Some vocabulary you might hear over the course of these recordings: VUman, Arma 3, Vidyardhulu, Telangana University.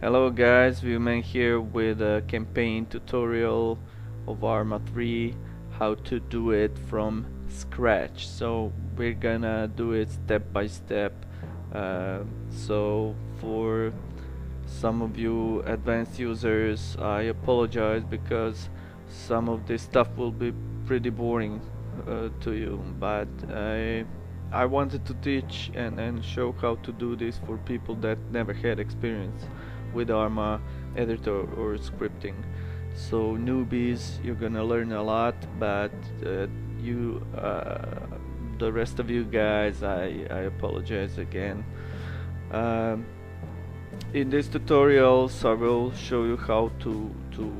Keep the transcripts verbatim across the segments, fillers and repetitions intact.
Hello guys, VUman here with a campaign tutorial of Arma three, how to do it from scratch. So we're gonna do it step by step. Uh, so for some of you advanced users, I apologize because some of this stuff will be pretty boring uh, to you, but I I wanted to teach and, and show how to do this for people that never had experience with Arma editor or scripting. So newbies, you're gonna learn a lot, but uh, you uh, the rest of you guys, I, I apologize again. Um, in this tutorial I will show you how to, to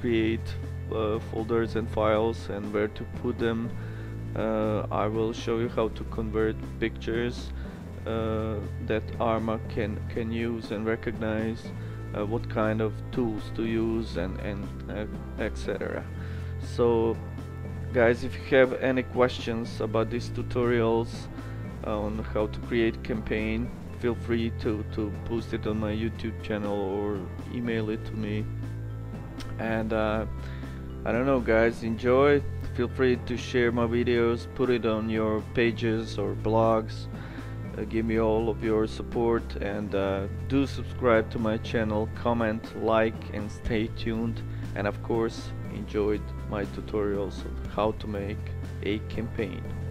create uh, folders and files and where to put them. Uh, I will show you how to convert pictures uh, that Arma can can use and recognize, uh, what kind of tools to use, and and uh, et cetera. So, guys, if you have any questions about these tutorials on how to create campaign, feel free to to post it on my YouTube channel or email it to me. And uh, I don't know, guys, enjoy. Feel free to share my videos, put it on your pages or blogs, uh, give me all of your support, and uh, do subscribe to my channel, comment, like, and stay tuned. And of course, enjoyed my tutorials on how to make a campaign.